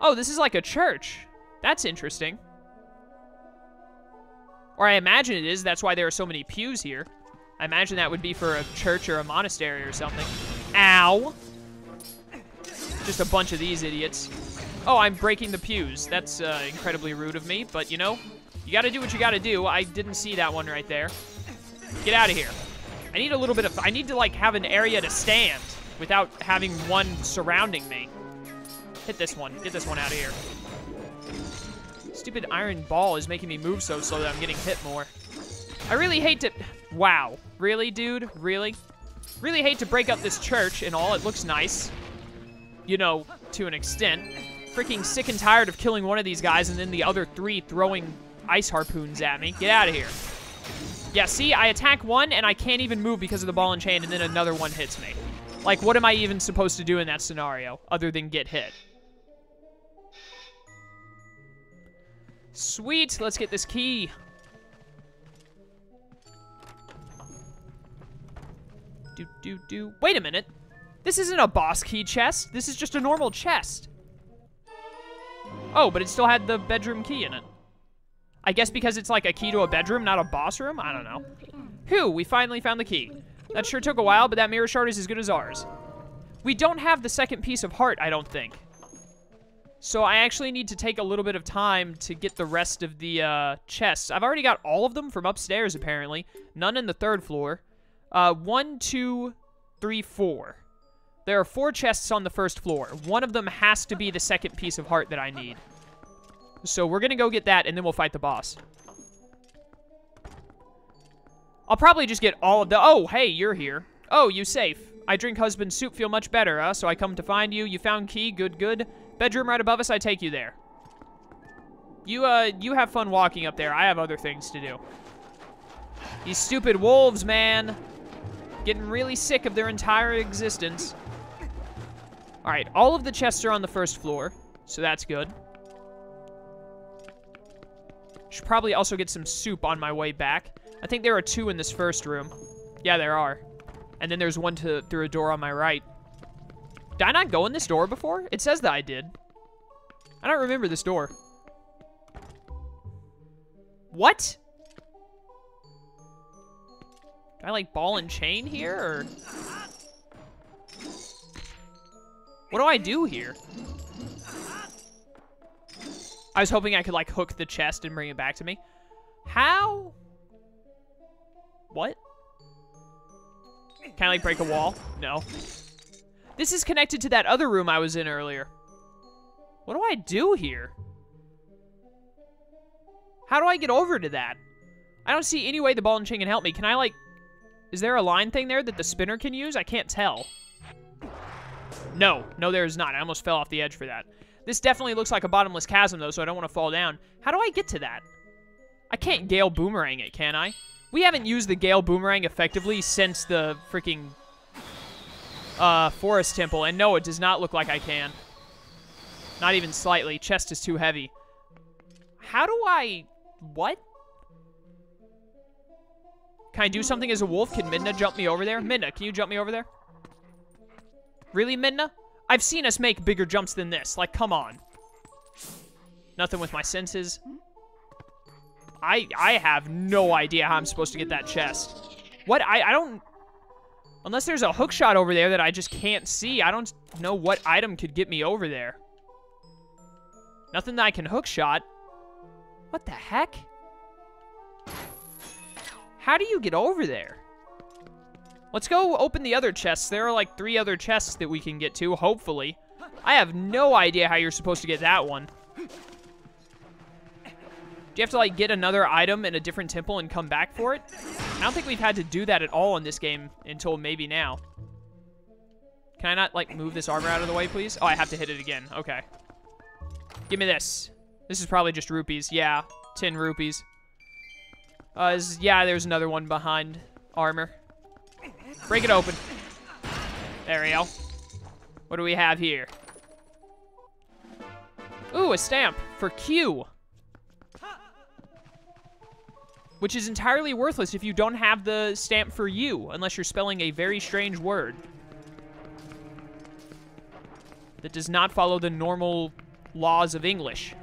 Oh, this is like a church. That's interesting. Or I imagine it is. That's why there are so many pews here. I imagine that would be for a church or a monastery or something. Ow! Just a bunch of these idiots. Oh, I'm breaking the pews. That's incredibly rude of me, but you know, you gotta do what you gotta do. I didn't see that one right there. Get out of here. I need a little bit of... I need to, like, have an area to stand without having one surrounding me. Hit this one. Get this one out of here. Stupid iron ball is making me move so slow that I'm getting hit more. I really hate to... Wow. Really, dude? Really? Really hate to break up this church and all. It looks nice. You know, to an extent. Freaking sick and tired of killing one of these guys and then the other three throwing ice harpoons at me. Get out of here. Yeah, see, I attack one, and I can't even move because of the ball and chain, and then another one hits me. Like, what am I even supposed to do in that scenario, other than get hit? Sweet, let's get this key. Do-do-do. Wait a minute. This isn't a boss key chest. This is just a normal chest. Oh, but it still had the bedroom key in it. I guess because it's like a key to a bedroom, not a boss room? I don't know. Whew, we finally found the key. That sure took a while, but that mirror shard is as good as ours. We don't have the second piece of heart, I don't think. So I actually need to take a little bit of time to get the rest of the chests. I've already got all of them from upstairs, apparently. None in the third floor. 1, 2, 3, 4. There are 4 chests on the first floor. One of them has to be the second piece of heart that I need. So we're going to go get that, and then we'll fight the boss. I'll probably just get all of the... Oh, hey, you're here. Oh, you safe. I drink husband's soup, feel much better, huh? So I come to find you. You found key, good, good. Bedroom right above us, I take you there. You have fun walking up there. I have other things to do. These stupid wolves, man. Getting really sick of their entire existence. All right, all of the chests are on the first floor, so that's good. Should probably also get some soup on my way back. I think there are 2 in this first room. Yeah, there are. And then there's one through a door on my right. Did I not go in this door before? It says that I did. I don't remember this door. What? Do I like ball and chain here? Or what do I do here? I was hoping I could, like, hook the chest and bring it back to me. How? What? Can I, like, break a wall? No. This is connected to that other room I was in earlier. What do I do here? How do I get over to that? I don't see any way the ball and chain can help me. Can I, like... Is there a line thing there that the spinner can use? I can't tell. No. No, there is not. I almost fell off the edge for that. This definitely looks like a bottomless chasm, though, so I don't want to fall down. How do I get to that? I can't Gale Boomerang it, can I? We haven't used the Gale Boomerang effectively since the freaking forest temple. And no, it does not look like I can. Not even slightly. Chest is too heavy. How do I... What? Can I do something as a wolf? Can Midna jump me over there? Midna, can you jump me over there? Really, Midna? I've seen us make bigger jumps than this. Like, come on. Nothing with my senses. I have no idea how I'm supposed to get that chest. What? I don't... Unless there's a hookshot over there that I just can't see. I don't know what item could get me over there. Nothing that I can hookshot. What the heck? How do you get over there? Let's go open the other chests. There are like 3 other chests that we can get to, hopefully. I have no idea how you're supposed to get that one. Do you have to like get another item in a different temple and come back for it? I don't think we've had to do that at all in this game until maybe now. Can I not like move this armor out of the way, please? Oh, I have to hit it again. Okay. Give me this. This is probably just rupees. Yeah, 10 rupees. Yeah, there's another one behind armor. Break it open. There we go. What do we have here? Ooh, a stamp for Q. Which is entirely worthless if you don't have the stamp for U, unless you're spelling a very strange word that does not follow the normal laws of English.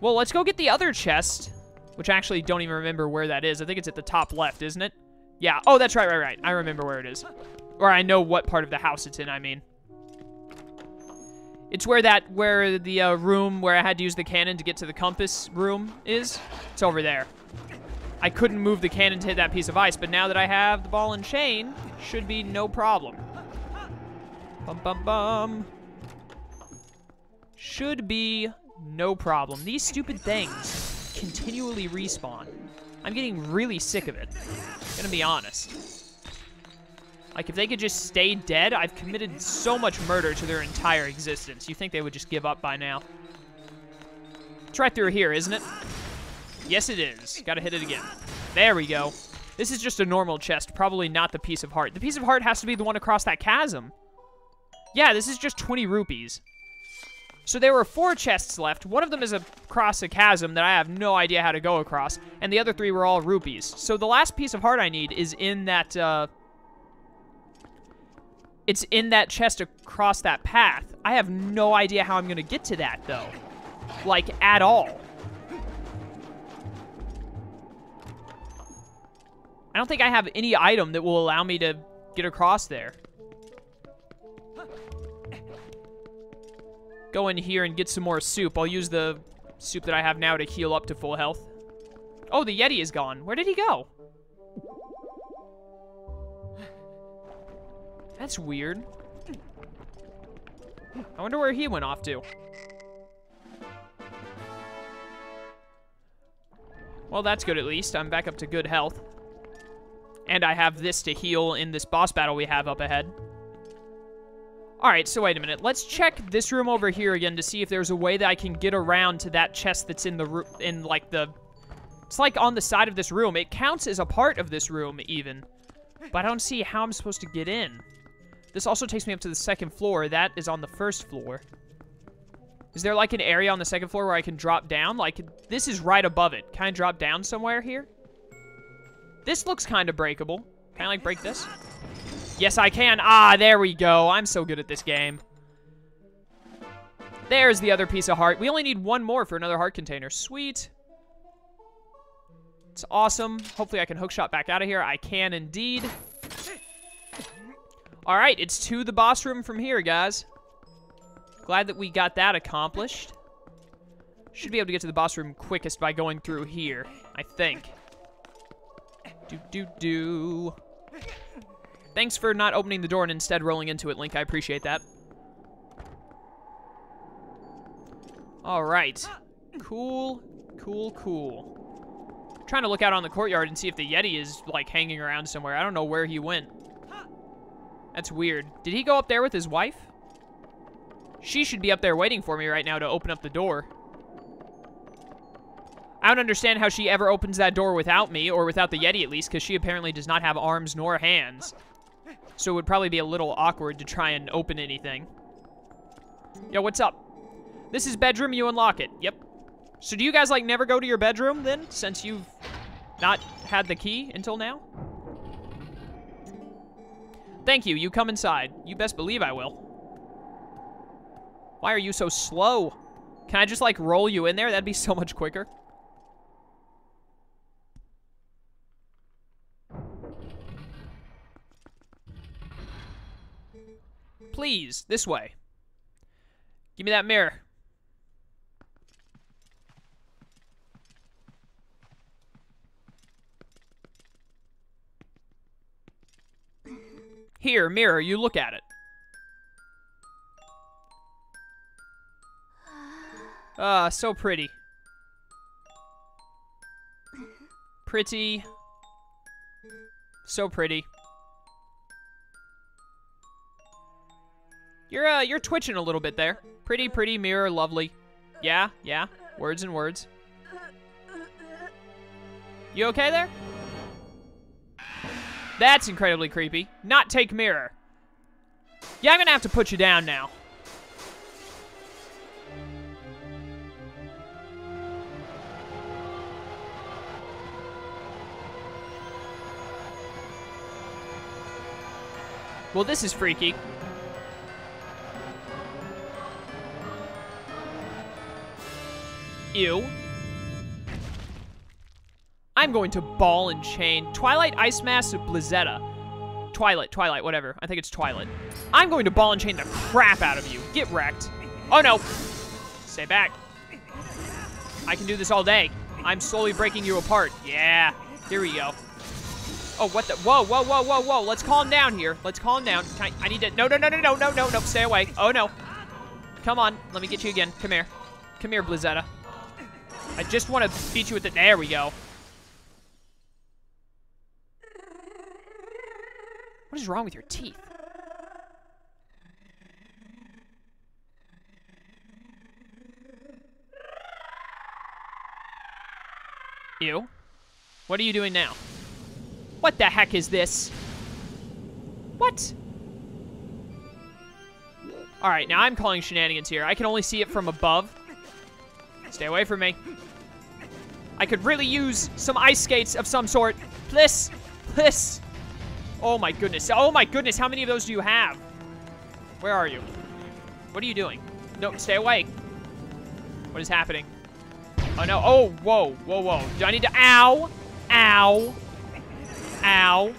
Well, let's go get the other chest, which I actually don't even remember where that is. I think it's at the top left, isn't it? Yeah. Oh, that's right, right. I remember where it is. Or I know what part of the house it's in, I mean. It's where the room where I had to use the cannon to get to the compass room is. It's over there. I couldn't move the cannon to hit that piece of ice, but now that I have the ball and chain, should be no problem. Bum, bum, bum. Should be no problem. These stupid things continually respawn. I'm getting really sick of it. I'm gonna be honest. Like, if they could just stay dead, I've committed so much murder to their entire existence. You think they would just give up by now. It's right through here, isn't it? Yes, it is. Gotta hit it again. There we go. This is just a normal chest, probably not the piece of heart. The piece of heart has to be the one across that chasm. Yeah, this is just 20 rupees. So there were 4 chests left. One of them is across a chasm that I have no idea how to go across, and the other 3 were all rupees. So the last piece of heart I need is in that, it's in that chest across that path. I have no idea how I'm gonna get to that, though. Like, at all. I don't think I have any item that will allow me to get across there. Go in here and get some more soup. I'll use the soup that I have now to heal up to full health. Oh, the Yeti is gone. Where did he go? That's weird. I wonder where he went off to. Well, that's good at least. I'm back up to good health. And I have this to heal in this boss battle we have up ahead. Alright, so wait a minute. Let's check this room over here again to see if there's a way that I can get around to that chest that's in the room, in like the... It's like on the side of this room. It counts as a part of this room, even. But I don't see how I'm supposed to get in. This also takes me up to the second floor. That is on the first floor. Is there like an area on the second floor where I can drop down? Like, this is right above it. Can I drop down somewhere here? This looks kind of breakable. Can I like break this? Yes, I can. Ah, there we go. I'm so good at this game. There's the other piece of heart. We only need one more for another heart container. Sweet. It's awesome. Hopefully I can hookshot back out of here. I can indeed. All right, it's to the boss room from here, guys. Glad that we got that accomplished. Should be able to get to the boss room quickest by going through here, I think. Do-do-do. Thanks for not opening the door and instead rolling into it, Link. I appreciate that. All right. Cool, cool, cool. I'm trying to look out on the courtyard and see if the Yeti is, like, hanging around somewhere. I don't know where he went. That's weird. Did he go up there with his wife? She should be up there waiting for me right now to open up the door. I don't understand how she ever opens that door without me, or without the Yeti at least, because she apparently does not have arms nor hands. So it would probably be a little awkward to try and open anything. Yo, what's up? This is bedroom, you unlock it. Yep. So do you guys, like, never go to your bedroom then, since you've not had the key until now? Thank you. You come inside. You best believe I will. Why are you so slow? Can I just, like, roll you in there? That'd be so much quicker. Please, this way. Give me that mirror. Here, mirror, you look at it. Ah, so pretty. Pretty. So pretty. You're twitching a little bit there. Pretty, pretty, mirror, lovely. Yeah, yeah. Words and words. You okay there? That's incredibly creepy. Not take mirror. Yeah, I'm gonna have to put you down now. Well, this is freaky. Ew. I'm going to ball and chain. Twilight, Ice Mass, Blizzetta. Twilight, whatever. I think it's Twilight. I'm going to ball and chain the crap out of you. Get wrecked. Oh, no. Stay back. I can do this all day. I'm slowly breaking you apart. Yeah. Here we go. Oh, what the? Whoa, whoa, whoa, whoa, whoa. Let's calm down here. Let's calm down. I need to... No. Stay away. Oh, no. Come on. Let me get you again. Come here. Come here, Blizzetta. I just want to beat you with the... There we go. What is wrong with your teeth? You? What are you doing now? What the heck is this? What? Alright, now I'm calling shenanigans here. I can only see it from above. Stay away from me. I could really use some ice skates of some sort. Please. Please. Oh my goodness. Oh my goodness. How many of those do you have? Where are you? What are you doing? No, stay away. What is happening? Oh no. Oh, whoa. Whoa, whoa. Do I need to... Ow. Ow. Ow.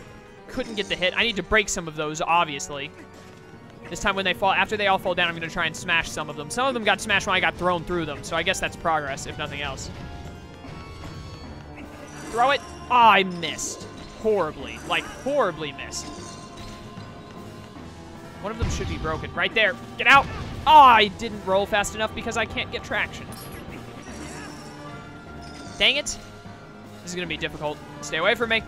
Couldn't get the hit. I need to break some of those, obviously. This time when they fall... After they all fall down, I'm going to try and smash some of them. Some of them got smashed when I got thrown through them, so I guess that's progress, if nothing else. Throw it. Ah, I missed. Horribly. Like, horribly missed. One of them should be broken. Right there. Get out. Ah, I didn't roll fast enough because I can't get traction. Dang it. This is going to be difficult. Stay away from me.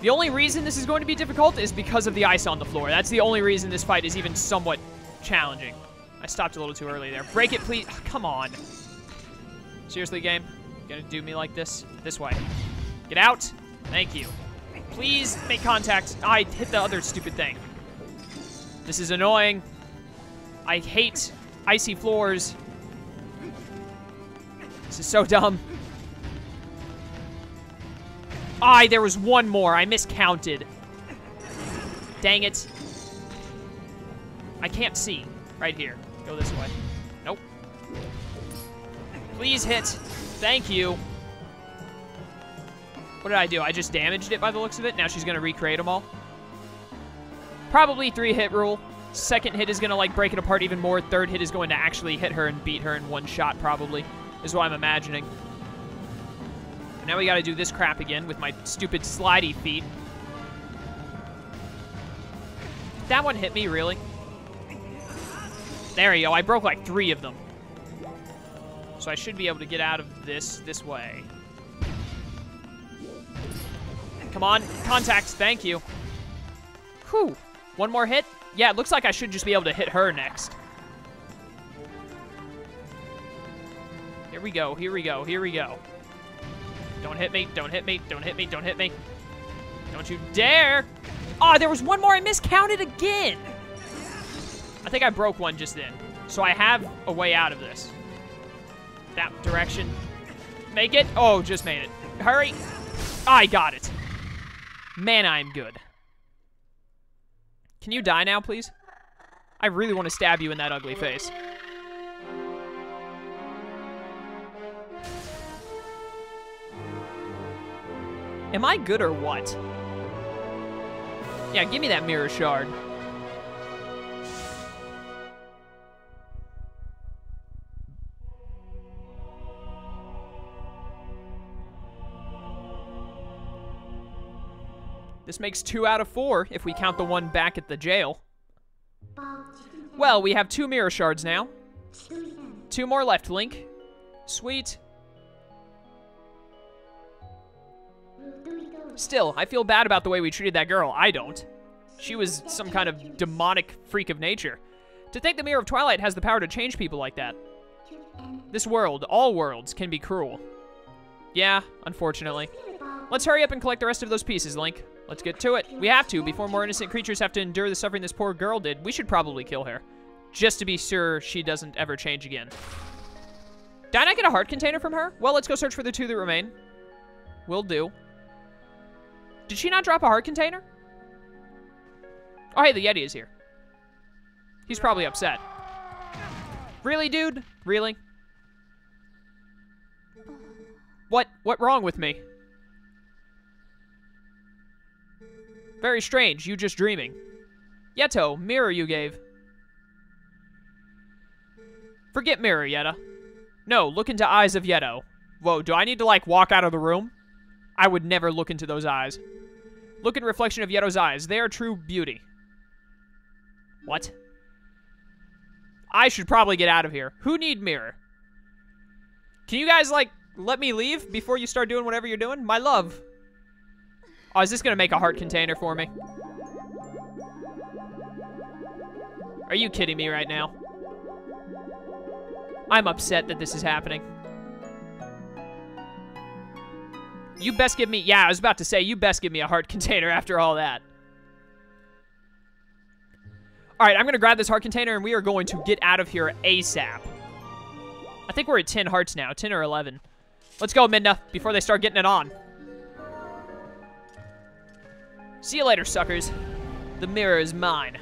The only reason this is going to be difficult is because of the ice on the floor. That's the only reason this fight is even somewhat challenging. I stopped a little too early there. Break it, please. Oh, come on. Seriously, game? You gonna do me like this? This way. Get out. Thank you. Please make contact. I hit the other stupid thing. This is annoying. I hate icy floors. This is so dumb. Aye, there was one more. I miscounted. Dang it. I can't see. Right here. Go this way. Nope. Please hit. Thank you. What did I do? I just damaged it by the looks of it. Now she's going to recreate them all. Probably 3-hit rule. Second hit is going to, like, break it apart even more. Third hit is going to actually hit her and beat her in one shot, probably, is what I'm imagining. Now we gotta do this crap again with my stupid slidey feet. Did that one hit me, really? There you go. I broke like 3 of them. So I should be able to get out of this way. Come on. Contacts. Thank you. Whew. One more hit? Yeah, it looks like I should just be able to hit her next. Here we go. Here we go. Here we go. Don't hit me, don't hit me, don't hit me, don't hit me. Don't you dare. Oh, there was one more. I miscounted again. I think I broke one just then. So I have a way out of this. That direction. Make it. Oh, just made it. Hurry. I got it. Man, I'm good. Can you die now, please? I really want to stab you in that ugly face. Am I good or what? Yeah, give me that mirror shard. This makes 2 out of 4 if we count the one back at the jail. Well, we have 2 mirror shards now. 2 more left, Link. Sweet. Still, I feel bad about the way we treated that girl. I don't. She was some kind of demonic freak of nature. To think the Mirror of Twilight has the power to change people like that. This world, all worlds, can be cruel. Yeah, unfortunately. Let's hurry up and collect the rest of those pieces, Link. Let's get to it. We have to, before more innocent creatures have to endure the suffering this poor girl did. We should probably kill her. Just to be sure she doesn't ever change again. Did I get a heart container from her? Well, let's go search for the 2 that remain. Will do. Did she not drop a heart container? Oh, hey, the Yeti is here. He's probably upset. Really, dude? Really? What wrong with me? Very strange, you just dreaming. Yeto, mirror you gave. Forget mirror, Yeta. No, look into eyes of Yeto. Whoa, do I need to, like, walk out of the room? I would never look into those eyes. Look in reflection of Yeto's eyes. They are true beauty. What? I should probably get out of here. Who need mirror? Can you guys, like, let me leave before you start doing whatever you're doing? My love. Oh, is this gonna make a heart container for me? Are you kidding me right now? I'm upset that this is happening. You best give me... Yeah, I was about to say, you best give me a heart container after all that. Alright, I'm going to grab this heart container, and we are going to get out of here ASAP. I think we're at 10 hearts now. 10 or 11. Let's go, Midna, before they start getting it on. See you later, suckers. The mirror is mine.